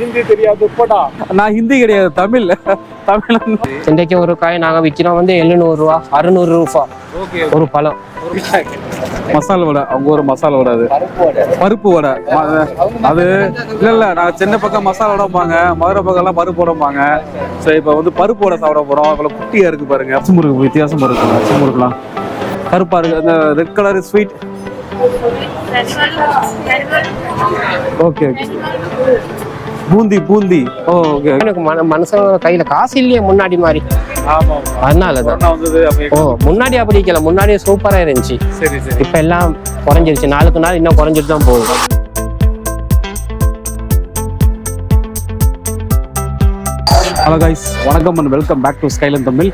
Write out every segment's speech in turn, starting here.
ஹிந்தி தெரியாது, நான் ஹிந்தி கிடையாது, தமிழ் தமிழ். இன்றைக்கு ஒரு காய் நாங்கள் விற்கிறோம் வந்து 700 ரூபா, 600 ரூபா ஒரு பழம். மசாலா வடை, அவங்க ஒரு மசாலா வடை, அது பருப்பு வடை. அது இல்லை இல்லை, நாங்கள் சென்னை பக்கம் மசாலா வடைப்பாங்க, மதுரை பக்கம்லாம் பருப்பு வடைப்பாங்க. ஸோ இப்போ வந்து பருப்பு வடை சாப்பிட போகிறோம். அவ்வளோ குட்டியாக இருக்குது பாருங்க. அசுமுருக்கு வித்தியாசம் இருக்குது. அசுமுருக்குலாம் கருப்பாக இருக்குது. அந்த red colour sweet. Okay, boondi boondi. Okay, எனக்கு மனசு கையில காசு இல்லையே முன்னாடி மாதிரி. ஆமா, அதனாலதான் முன்னாடி அப்படி இருக்கல. முன்னாடியே சூப்பரா இருந்துச்சு. சரி சரி, இப்ப எல்லாம் குறைஞ்சிருச்சு, நாளுக்கு நாள் இன்னும் குறைஞ்சிட்டு தான் போகுது. ஹலோ கைஸ், வணக்கம் and welcome back to Skyline Tamil.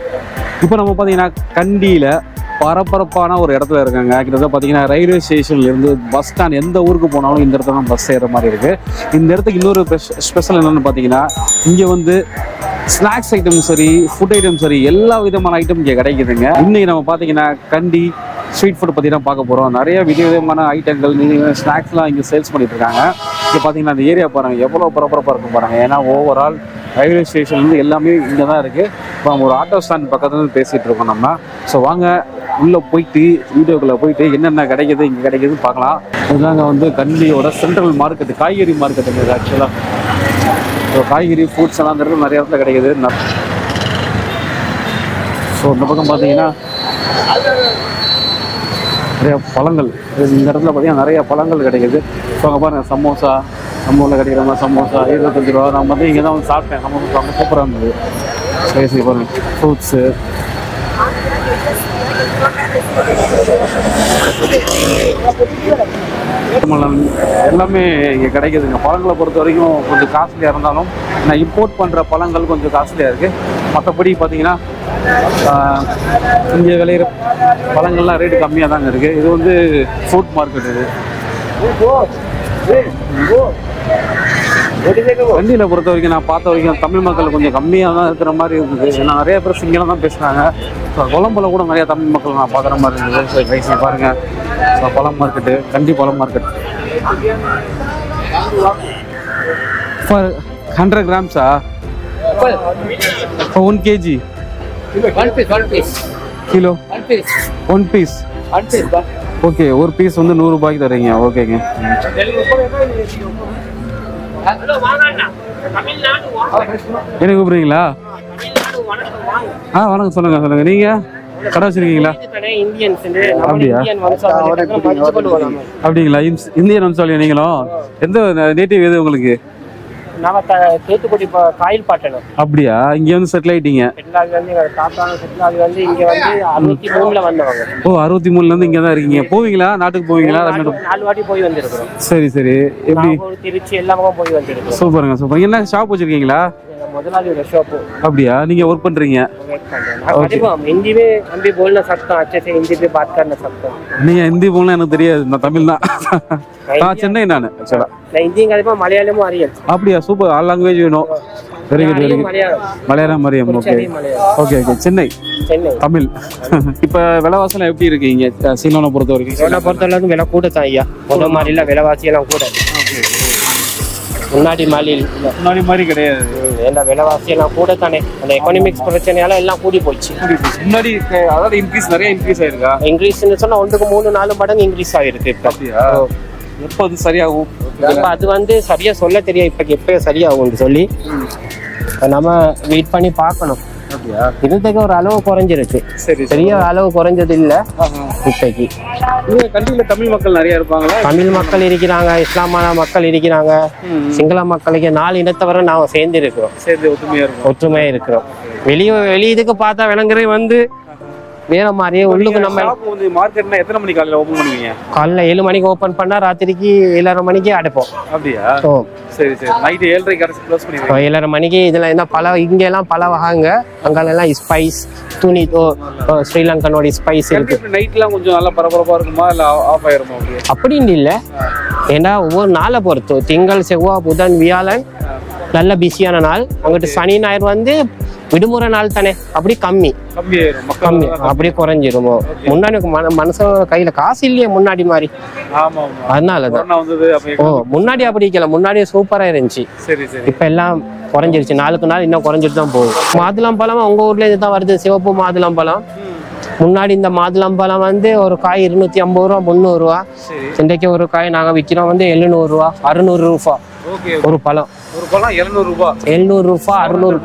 இப்போ நம்ம பார்த்தீங்கன்னா கண்டியில் பரபரப்பான ஒரு இடத்துல இருக்காங்க. கிட்டத்தட்ட பார்த்தீங்கன்னா ரயில்வே ஸ்டேஷன்லேருந்து பஸ் ஸ்டாண்ட் எந்த ஊருக்கு போனாலும் இந்த இடத்துல தான் பஸ் ஏறுற மாதிரி இருக்குது. இந்த இடத்துக்கு இன்னொரு ஸ்பெஷல் என்னென்னு பார்த்தீங்கன்னா, இங்கே வந்து ஸ்நாக்ஸ் ஐட்டம் சரி, ஃபுட் ஐட்டம் சரி, எல்லா விதமான ஐட்டம் இங்கே கிடைக்குதுங்க. இன்றைக்கி நம்ம பார்த்தீங்கன்னா கண்டி ஸ்ட்ரீட் ஃபுட் பற்றி தான் பார்க்க போகிறோம். நிறைய விதவிதமான ஐட்டங்கள், ஸ்நாக்ஸ்லாம் இங்கே சேல்ஸ் பண்ணிகிட்ருக்காங்க. இங்கே பார்த்தீங்கன்னா அந்த ஏரியா பாருங்கள், எவ்வளோ பரபரப்பாக இருக்கும் பாருங்கள். ஏன்னா ஓவரால் ரயில்வே ஸ்டேஷன்லேருந்து எல்லாமே இங்கே தான் இருக்குது. இப்போ நம்ம ஒரு ஆட்டோ ஸ்டாண்ட் பக்கத்துலேருந்து பேசிகிட்டு இருக்கோம் நம்ம. ஸோ வாங்க உள்ளே போயிட்டு, வீடியோக்குள்ளே போயிட்டு என்னென்ன கிடைக்கிது, இங்கே கிடைக்கிதுன்னு பார்க்கலாம். இதுதாங்க வந்து கண்டியோட சென்ட்ரல் மார்க்கெட்டு, காய்கறி மார்க்கெட்டுங்க இது ஆக்சுவலாக. ஸோ காய்கறி ஃப்ரூட்ஸ் எல்லாம் நிறைய இடத்துல கிடைக்கிது. ஸோ இந்த பக்கம் பார்த்தீங்கன்னா நிறையா பழங்கள். இந்த இடத்துல பார்த்தீங்கன்னா நிறையா பழங்கள் கிடைக்கிது. ஸோ அங்கே பாருங்கள், சமோசா, நம்ம ஊரில் கிடைக்கிற மாதிரி சமோசா 25 ரூபா. நான் வந்து இங்கே தான் வந்து சாப்பிட்டேன். சமோசா ரொம்ப சூப்பராக இருந்தது. ஸ்பைசி பாருங்கள், ஃப்ரூட்ஸு. எல்லாமே இங்கே கிடைக்கிதுங்க. பழங்களை பொறுத்த வரைக்கும் கொஞ்சம் காஸ்ட்லியாக இருந்தாலும், நான் இம்போர்ட் பண்ணுற பழங்கள் கொஞ்சம் காஸ்ட்லியாக இருக்குது. மற்றபடி பார்த்தீங்கன்னா இங்கே விளையிற பழங்கள்லாம் ரேட்டு கம்மியாக தாங்க இருக்குது. இது வந்து ஃப்ரூட் மார்க்கெட். இது கண்டியில் பொறுத்த வரைக்கும் நான் பார்த்த வரைக்கும் தமிழ் மக்கள் கொஞ்சம் கம்மியாக தான் இருக்கிற மாதிரி இருந்தது. ஏன்னா நிறைய பேர் சிங்கிளாக தான் பேசுகிறாங்க. ஸோ கொழம்புல கூட நிறையா தமிழ் மக்கள் நான் பார்க்குற மாதிரி இருந்தது. கைஸில் பாருங்கள், ஸோ பழம் மார்க்கெட்டு, கண்டி பழம் மார்க்கெட். 100 கிராம்ஸா? 1 kg? Kilo? One piece. Okay, ஒரு பீஸ் வந்து 100 ரூபாய்க்கு தரீங்க. ஓகேங்க. என்ன கூப்பிடுறீங்களா? ஆ, வணக்கம். சொல்லுங்க சொல்லுங்க, நீங்க கடை வச்சிருக்கீங்களா? அப்படியா, அப்படிங்களா? இந்தியன் வம்சாவளியா நீங்களும்? எந்த நேட்டிவ் எது உங்களுக்கு? அப்படியா, இங்க வந்து செட்டில் ஆயிட்டீங்க? ஓ, 63ல இருந்து இங்க தான் இருக்கீங்க. போவீங்களா நாட்டுக்கு? போவீங்களா? 4 வாட்டி போய் வந்திருக்கோம். சரி சரி, எப்படி திருச்சி எல்லாமே போய் வந்திருக்கோம். சூப்பருங்க சூப்பர். என்ன ஷாப் வச்சிருக்கீங்களா? முதலாளியோட ஷாப். அப்படியா, நீங்க வர்க் பண்றீங்க? ஹிந்திவே அம்பி बोलना सकता अच्छे से, हिंदी पे बात करना सकता हूं. நீங்க ஹிந்தி बोलना எனக்கு தெரியாது, நான் தமிழ் தான். நான் சென்னை, நான் एक्चुअली நான் ஹிந்தியும் கலப்பா மலையாளமும் அறியல். அப்படியே super, all language you know. Very good very good. Malayalam மரியம். Okay okay okay. Chennai Tamil. இப்போ விலைவாசலாம் எப்படி இருக்கீங்க சீலோன பொறுத்த வரைக்கும்? சீலோன பொறுத்த வரைக்கும் விலை கூட தான் ஐயா. போன மாதிரிலாம் விலைவாசி எல்லாம் கூட. முன்னாடி மாதிரி முன்னாடி மாதிரி கிடையாது. ஏன்னா விலைவாசி எல்லாம் கூட தானே, அந்த எக்கானமிக்ஸ் பிரச்சனையால எல்லாம் கூடி போச்சு. முன்னாடி அதாவது இன்க்ரீஸ், நிறைய இன்க்ரீஸ் ஆயிருக்கா? இன்க்ரீஸ்ன்னு சொன்னா 1க்கு 3-4 மடங்கு இன்க்ரீஸ் ஆயிருக்கு. அப்படியா, எப்போ அது சரியாகும்? இப்போ அது வந்து சரியாக சொல்ல தெரியாது. இப்போ சரியாகும்னு சொல்லி நம்ம வெயிட் பண்ணி பார்க்கணும். இதுக்கு ஒரு அளவு குறைஞ்சிருக்கு. பெரிய அளவு குறைஞ்சது இல்லை இப்போக்கி. கண்டிப்பாக தமிழ் மக்கள் நிறைய இருப்பாங்களா? தமிழ் மக்கள் இருக்கிறாங்க, இஸ்லாமான மக்கள் இருக்கிறாங்க, சிங்கள மக்களுக்கு 4 இனத்தவரை நாம் சேர்ந்து இருக்கிறோம். ஒற்றுமையாக இருக்கிறோம். வெளியே இதுக்கு பார்த்தா விளங்குறது வந்து வேற மாதிரியே உள்ளுக்கு. நம்ம மார்க்கெட்னா எத்தனை மணிக்கு காலையில ஓபன் பண்ணுவீங்க? காலையில 7 மணிக்கு ஓபன் பண்ணா ராத்திரிக்கு 7:30 மணிக்கு அடைப்போம். அப்படியா, சரி சரி. நைட் 7:30 கரெக்ட் க்ளோஸ் பண்ணிடுவோம். 7:30 மணிக்கு. இதுல என்ன பல இங்க எல்லாம் பல வகைங்க. அங்க எல்லாம் ஸ்பைஸ் துணி, ஸ்ரீலங்கனோட ஸ்பைஸ் இருக்கு. நைட்லாம் கொஞ்சம் நல்லா பரபரப்பா இருக்குமா இல்ல ஆஃப் ஆயிருமா? அப்படின்னு இல்ல, ஏன்னா ஒவ்வொரு நாளை பொறுத்து திங்கள் செவ்வாய் புதன் வியாழன் நல்ல பிஸியான நாள். அங்கிட்டு சனி ஞாயிறு வந்து விடுமுறை நாள் தானே, அப்படி கம்மி அப்படியே குறைஞ்சிரும். முன்னாடி மனசு கையில காசு இல்லையே முன்னாடி மாதிரி, அதனாலதான். ஓ முன்னாடி அப்படி இருக்கல, முன்னாடியே சூப்பரா இருந்துச்சு. இப்ப எல்லாம் குறைஞ்சிருச்சு, நாளுக்கு நாள் இன்னும் குறைஞ்சிட்டு தான் போகுது. மாதுளம் பழம் உங்க ஊர்ல இதுதான் வருது, சிவப்பு மாதுளம் பழம். முன்னாடி இந்த மாதுளம்பழம் வந்து ஒரு காய் 250 ரூபா 300 ரூபா. இன்றைக்கு ஒரு காய் நாங்க விற்கிறோம் வந்து 700 ரூபா 600 ரூபா. ஒரு பழம் 700 ரூபா 700 ரூபாய் 600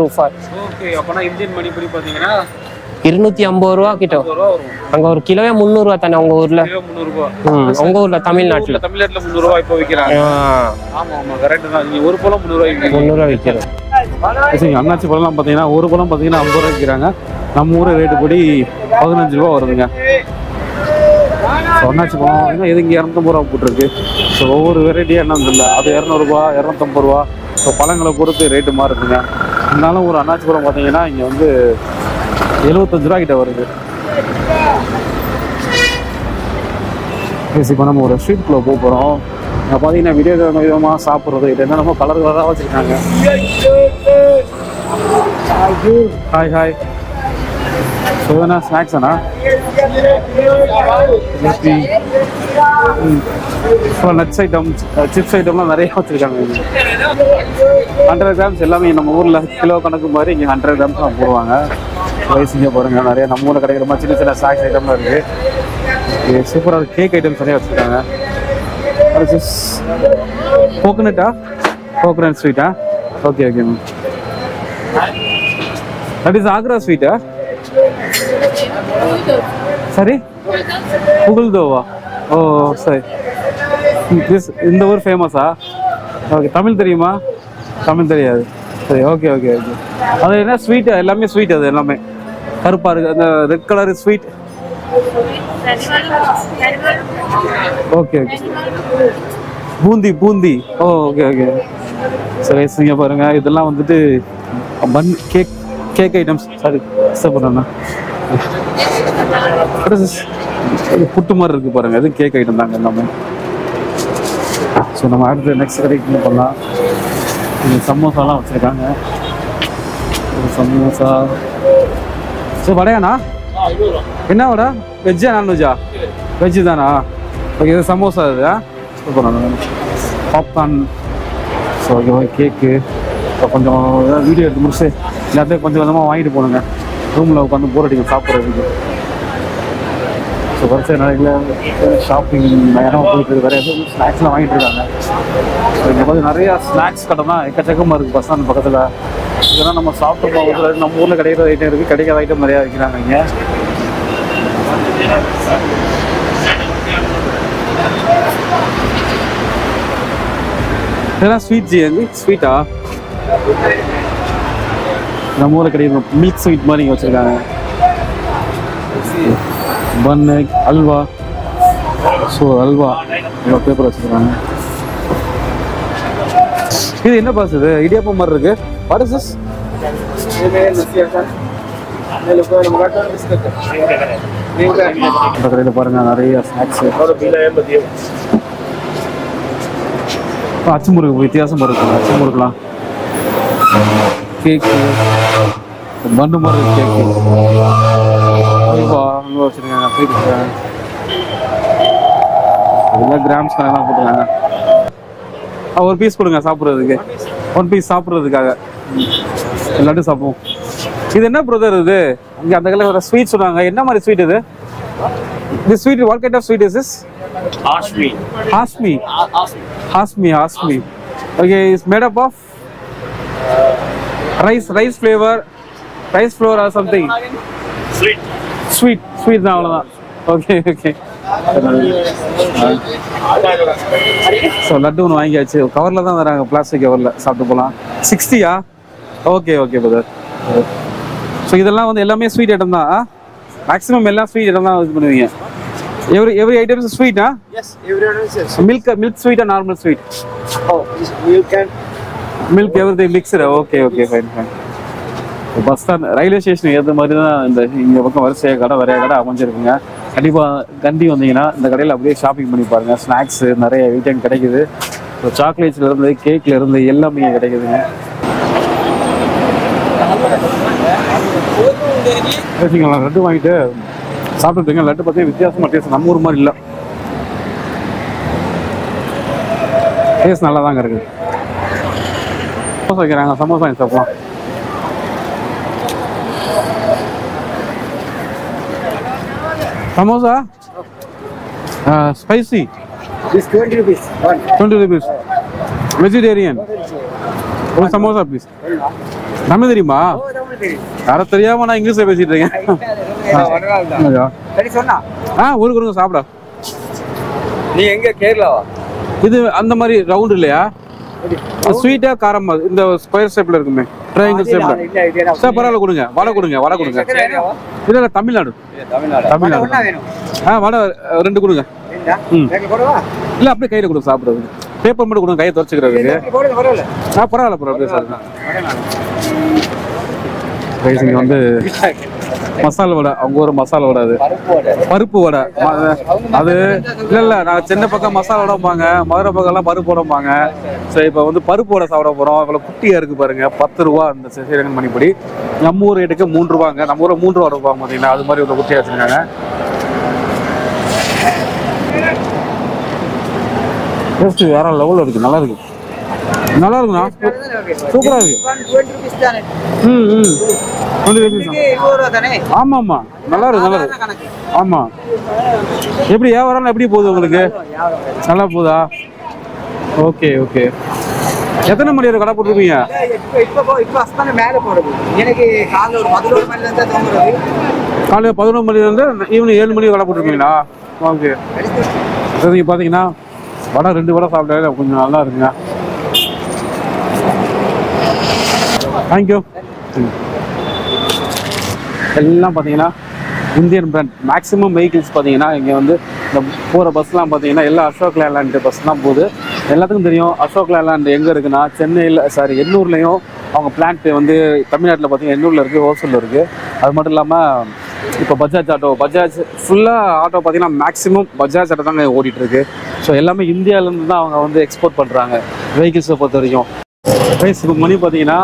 ரூபாய். 250 ரூபா கிட்ட அங்க ஒரு கிலோவே 300 ரூபா தானே உங்க ஊர்ல. உங்க ஊர்ல தமிழ்நாட்டுல விற்கிறாங்க. அண்ணாச்சி பழம்லாம் பார்த்தீங்கன்னா ஒரு பழம் பார்த்தீங்கன்னா 50 ரூபா விற்கிறாங்க. நம்ம ஊர் ரேட்டு படி 15 ரூபா வருதுங்க. அண்ணாச்சி பழம் இது இங்கே 250 ரூபா போட்டிருக்கு. ஸோ ஒவ்வொரு வெரைட்டியாக என்ன இல்லை, அது 200 ரூபா 250 ரூபா. ஸோ பழங்களை பொறுத்து ரேட்டு மாறுதுங்க. இருந்தாலும் ஒரு அண்ணாச்சி பழம் பார்த்தீங்கன்னா இங்கே வந்து 75 ரூபா கிட்ட வருது. இப்போ நம்ம ஒரு ஸ்ட்ரீட் குள்ளே போக போகிறோம். அங்கே பார்த்தீங்கன்னா விதவிதமான விதமாக சாப்பிட்றது, இது என்ன ரொம்ப கலர் கலராக வச்சுருக்காங்க. Hi hi. ஸோ எதுனா ஸ்நாக்ஸ் அண்ணா நட்ஸ் ஐட்டம் சிப்ஸ் ஐட்டம்லாம் நிறையா வச்சுருக்காங்க. இங்கே 100 கிராம்ஸ் எல்லாமே நம்ம ஊரில் கிலோ கணக்கு மாதிரி இங்கே 100 கிராம்ஸ் தான் போடுவாங்க. வயசுங்க பாருங்க, நிறையா நம்ம ஊரில் கிடைக்கிற மாதிரி சின்ன சின்ன ஸ்நாக்ஸ் ஐட்டம்லாம் இருக்குது. சூப்பராக கேக் ஐட்டம்ஸ் நிறையா வச்சுருக்காங்க. கோகனட்டா கோகனட் ஸ்வீட்டா? Okay okay ma'am. That is Agra ஸ்வீட்டா? சரி புகழ்தோவா? ஓ சரி. இந்த ஊர் ஃபேமஸா? ஓகே. தமிழ் தெரியுமா? தமிழ் தெரியாது. சரி ஓகே ஓகே ஓகே. அது என்ன ஸ்வீட்? எல்லாமே ஸ்வீட், அது எல்லாமே கருப்பாக இருக்குது. அந்த red colour sweet. Okay okay. Boondi boondi. Oh okay okay. சரி சரிங்க பாருங்க, இதெல்லாம் வந்துட்டு bun cake cake items. Sorry sir பண்ணா புட்டு மாதிரி இருக்குது பாருங்க, இது கேக் ஐட்டம் தாங்க எல்லாமே. ஸோ நம்ம அடுத்து நெக்ஸ்ட் கடைக்கு பண்ணலாம். சமோசாலாம் வச்சுருக்காங்க. சமோசா ஸோ வடையாண்ணா என்ன வடை? வெஜ்ஜா நான்வெஜ்ஜா? வெஜ்ஜு தானா? ஓகே. இது சமோசா இதுதா? சூப்பர். பாப்கார்ன். ஸோ ஓகேவா. கேக்கு கொஞ்சம் வீடியோ எடுத்து முடிச்சு எல்லாத்தையும் கொஞ்சம் கொஞ்சமாக வாங்கிட்டு போகணுங்க. ரூமில் உட்காந்து போர் அடிக்க சாப்பிட்றதுக்கு. ஸோ வரிசை நிறைய ஷாப்பிங் நேரம் போயிட்டு வேறு எதுவும் ஸ்நாக்ஸ்லாம் வாங்கிட்டு இருக்காங்க. ஸோ இங்கே பார்த்து நிறையா ஸ்நாக்ஸ் கடை தான் எக்கச்சக்கமாக இருக்குது பஸ் ஸ்டாண்ட் பக்கத்தில். இதெல்லாம் நம்ம சாப்பிட்டு போகிறதுல நம்ம ஊரில் கிடைக்கிற ஐட்டம் இருக்குது, கிடைக்காத ஐட்டம் நிறையா இருக்கிறாங்க இங்கே. இதெல்லாம் ஸ்வீட் ஜி ஸ்வீட்டா? நம்ம ஊரில் கிடைக்கிற மில்க் ஸ்வீட் மாதிரி இங்கே வச்சுருக்காங்க. பன்னு அல்வா. ஸோ அல்வா இவ்வளோ பேப்பர் வச்சுருக்காங்க. இது என்ன பாஸ்? இது இடியாப்பம் மாதிரி இருக்கு. What is this? இந்த கடையில் பாருங்க நிறைய ஸ்நாக்ஸ். அச்சு முறுக்கு வித்தியாசமாக இருக்குங்க. அச்சு முறுக்குலாம் கேக்கு பன்னு மாதிரி கேக்கு. அல்வா அல்வா வச்சுருக்காங்க. இதெல்லாம் கிராம்ஸ் கணக்கெலாம் போட்டுருக்காங்க. ஒரு பீஸ் கொடுங்க சாப்பிட்றதுக்கு. ஒன் பீஸ் சாப்பிட்றதுக்காக எல்லாத்தையும் சாப்பிடுவோம். இது என்ன பிரதர்? இது இங்கே அந்த கடையில் வர ஸ்வீட் சொன்னாங்க. என்ன மாதிரி ஸ்வீட் இது? The sweet, what kind of sweet is this? Ashmi. Ashmi. Ashmi. Ashmi. Okay, it's made up of rice flour or something. Sweet na alada. Okay. So laddu nu vaangiyachu. Cover la dhaan varanga, plastic cover la. Saaptu polam. 60 ah? Okay brother. So idella vandu ellame sweet item da. Maximum எல்லா sweet எல்லாம் use பண்ணுவீங்க. Every item is sweet. Ah yes every item is yes. Milk sweet ah normal sweet? Oh milk and milk every mixed. Okay fine. Bus stand railway station ஏற்ற மாதிரி தான் இந்த இங்கே பக்கம் வரிசையாக கடை அமைஞ்சிருக்குங்க. கண்டிப்பாக கண்டி வந்தீங்கன்னா இந்த கடையில் அப்படியே ஷாப்பிங் பண்ணி பாருங்கள். ஸ்நாக்ஸு நிறைய ஐட்டம் கிடைக்குது. சாக்லேட்ஸ்லேருந்து கேக்லேருந்து எல்லாமே இங்கே கிடைக்குதுங்க. பேசுங்களா லட்டு வாங்கிட்டு சாப்பிட்டுருங்க. லட்டு பார்த்தீங்கன்னா வித்தியாசமாக டேஸ்ட் நம்ம ஊர் மாதிரி இல்லை, டேஸ்ட் நல்லா தாங்க இருக்குது. சமோசா வைக்கிறாங்க, சமோசா வாங்கி சாப்பிடலாம். Samosa spicy This 20 rupees. 20 rupees. Vegetarian. One samosa please. Tamil தெரியுமா? யார தெரியாம நான் இங்கிலீஷ்ல பேசிட்டு இருக்கேன். சரி சொன்னா. ஆ ஊருக்கு வந்து சாப்பிடா. நீ எங்க கேரளாவா? இது அந்த மாதிரி ரவுண்ட் இல்லையா? ஸ்வீட்டா காரமா இந்த ஸ்கொயர் ஷேப்ல இருக்குமே. ட்ரையாங்கிள் ஷேப்ல. சரி பரவாயில்லை கொடுங்க. வடை கொடுங்க. வடை கொடுங்க. இல்ல தமிழ்நாடு. தமிழ்நாடு. தமிழ்நாடு. ஆ வடை ரெண்டு கொடுங்க. இல்ல அப்படியே கையில கொடுத்து சாப்பிடுறது, பேப்பர் மட்டும் கொடுங்க, கையை துடைச்சுக்கிறதுக்கு. பரவாயில்ல பரவாயில்ல. வந்து மசாலா வடை, அவங்க ஒரு மசாலா வடை, அது பருப்பு வடை. அது இல்ல இல்ல நான் சென்னை பக்கம் மசாலா வடைப்பாங்க, மதுரை பக்கம் எல்லாம் பருப்பு வடைப்பாங்க. சரி இப்ப வந்து பருப்பு வடை சாப்பிட போறோம். இவ்வளவு குட்டியா இருக்கு பாருங்க, 10 ரூபா. அந்த சேரன் மணிப்படி நம்ம ஊர் ரேட்டுக்கு 3 ரூபாங்க. நம்ம ஊர் 3 ரூபா இருப்பாங்க பாத்தீங்கன்னா, அது மாதிரி ஒரு குட்டியா வச்சிருக்காங்க. டேஸ்ட் வேற லெவலில் இருக்குது, நல்லா இருக்குது, நல்லா இருக்குண்ணா, சூப்பராக இருக்குது. ஆமாம் ஆமாம் நல்லா இருக்கு, நல்லா இருக்கு. ஆமாம் எப்படி வியாபாரம் எப்படி போகுது உங்களுக்கு? நல்லா போகுதா? Okay okay. எத்தனை மணி வரை கடை போட்டுருப்பீங்க? காலையில் 11 மணிலேருந்து ஈவினிங் 7 மணி கடை போட்டுருப்பீங்களா? ஓகே. நீங்கள் பார்த்தீங்கன்னா வடை 2 வடை சாப்பிட்டாலே கொஞ்சம் நல்லா இருக்குங்க. தேங்க்யூ. எல்லாம் பார்த்தீங்கன்னா இந்தியன் பிராண்ட் மேக்ஸிமம் வெஹிக்கிள்ஸ் பார்த்தீங்கன்னா இங்கே வந்து இந்த போகிற பஸ்லாம் பார்த்தீங்கன்னா எல்லாம் அசோக் லேலாண்ட் பஸ் தான் போகுது. எல்லாத்துக்கும் தெரியும் அசோக் லேலாண்ட் எங்கே இருக்குன்னா சென்னையில், சாரி எண்ணூர்லேயும் அவங்க பிளான்ட் வந்து தமிழ்நாட்டில் பார்த்தீங்கன்னா எண்ணூரில் இருக்குது, ஹோல்சேலில் இருக்குது. அது மட்டும் இல்லாமல் இப்போ பஜாஜ் ஆட்டோ, பஜாஜ் ஃபுல்லாக ஆட்டோ பார்த்தீங்கன்னா மேக்ஸிமம் பஜாஜ் ஆட்டோ தாங்க ஓடிட்டு இருக்கு. ஸோ எல்லாமே இந்தியாவிலேருந்து தான் அவங்க வந்து எக்ஸ்போர்ட் பண்ணுறாங்க வெஹிக்கிள்ஸை பொறுத்த வரைக்கும். ப்ரைஸ் இப்போ மணி பார்த்தீங்கன்னா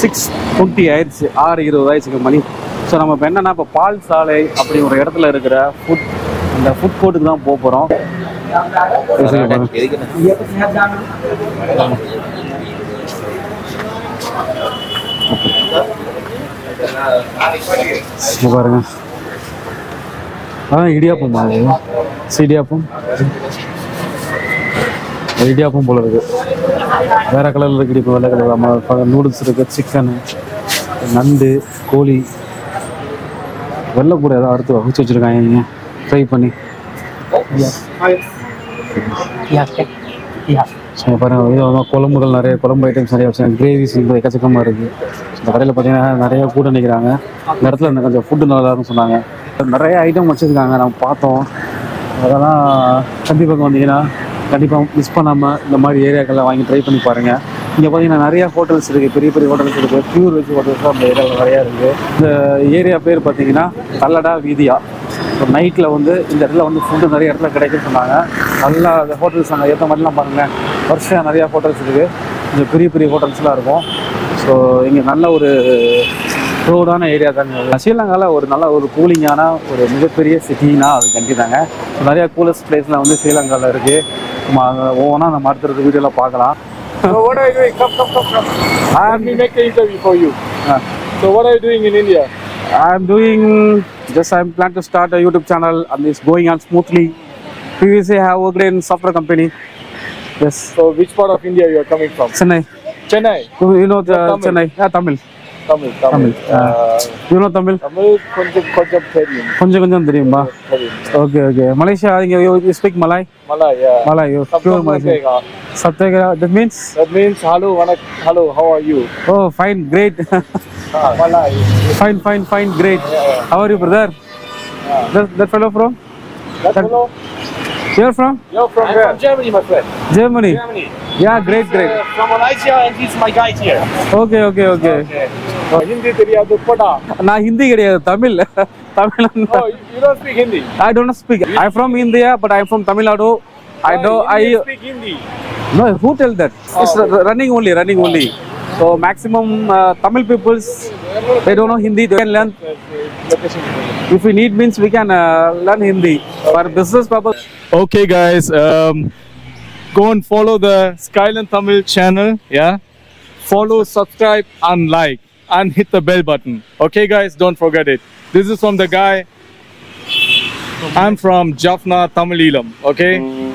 6:20 ஆயிடுச்சு, 6:20 ஆயிடுச்சுங்க மணி. ஸோ நம்ம இப்போ என்னென்னா இப்போ பால் சாலை அப்படி ஒரு இடத்துல இருக்கிற ஃபுட், அந்த ஃபுட் கோர்ட்டுக்கு தான் போக போகிறோம். பாருங்க அதான் இடியாப்பம், இடியாப்பம் இடியாப்பம் போல இருக்கு, வேற கலர்ல இருக்கு இடிப்பு, வெள்ளை கலர். நூடுல்ஸ் இருக்கு, சிக்கன், நண்டு, கோழி, வெள்ளை கூட ஏதாவது அடுத்து வச்சு வச்சிருக்காங்க ஃப்ரை பண்ணி. ஸோ பாருங்க இது வந்து குழம்புகள் நிறைய, குழம்பு ஐட்டம்ஸ் நிறைய வச்சுருக்காங்க, கிரேவிஸ் எக்கச்சக்கமாக இருக்குது. இந்த கடையில் பார்த்தீங்கன்னா நிறையா கூட நிற்கிறாங்க. இந்த இடத்துல கொஞ்சம் ஃபுட்டு நல்லா இருக்குன்னு சொன்னாங்க, நிறைய ஐட்டம் வச்சுருக்காங்க, நம்ம பார்த்தோம். அதெல்லாம் கண்டிப்பாக வந்தீங்கன்னா கண்டிப்பாக மிஸ் பண்ணாமல் இந்த மாதிரி ஏரியாக்களில் வாங்கி ட்ரை பண்ணி பாருங்கள். இங்கே பார்த்தீங்கன்னா நிறையா ஹோட்டல்ஸ் இருக்குது, பெரிய பெரிய ஹோட்டல்ஸ் இருக்குது, பியூர் வெஜ் ஹோட்டல்ஸும் அந்த ஏரியாவில் நிறையா இருக்குது. இந்த ஏரியா பேர் பார்த்தீங்கன்னா கல்லடா வீதியா. இப்போ நைட்டில் வந்து இந்த இடத்துல வந்து ஃபுட்டு நிறைய இடத்துல கிடைக்குன்னு சொன்னாங்க. நல்லா அந்த ஹோட்டல்ஸ் அங்கே ஏற்ற மாதிரிலாம் பாருங்களேன், வருஷம் நிறையா ஹோட்டல்ஸ் இருக்குது, இந்த பெரிய பெரிய ஹோட்டல்ஸ்லாம் இருக்கும். ஸோ இங்கே நல்ல ஒரு ரோடான ஏரியா தாங்க. ஸ்ரீலங்காவில் ஒரு நல்ல ஒரு கூலிங்கான ஒரு மிகப்பெரிய சிட்டினா அது கண்டி தாங்க. நிறையா கூலஸ்ட் பிளேஸ்லாம் வந்து ஸ்ரீலங்காவில் இருக்குது. ஓனா நம்ம அடுத்தடுத்த வீடியோவில் பார்க்கலாம். I'm planning to start a YouTube channel and it's going on smoothly. Previously I have worked in software company. Yes. So which part of India you are coming from? Chennai. Chennai. So, you know the Tamil. Chennai. Yeah, Tamil. Tamil. Tamil. You know Tamil. Tamil கொஞ்சம் தெரியும். கொஞ்சம் தெரியுமா? Okay, okay. Malaysia, you speak Malay? Malay, yeah. Malay, you pure Malay. Satyagra. That means? That means hello, hello. How are you? Oh, fine, great. Malay. Fine, fine, fine, great. How are you, brother? Yeah. That fellow from? That fellow? You're from? I'm where? From Germany, my friend. Germany? Germany. Yeah, great, great. From Malaysia and he's my guide here. Okay, okay, okay. Hindi தெரியாது போடா. நான் ஹிந்தி கிடையாது, Tamil. Tamil. Oh, you don't speak Hindi? I don't speak. I'm from India, but I'm from Tamil Nadu. I don't. You speak Hindi. No, who tell that? Oh, it's okay. running only. So maximum Tamil peoples, they don't know Hindi, they can learn. If we need means, we can learn Hindi for business purpose. Okay guys, go and follow the Skyline Tamil channel, yeah? Follow, subscribe and like and hit the bell button. Okay guys, don't forget it. This is from the guy, I'm from Jaffna, Tamil Eelam, okay?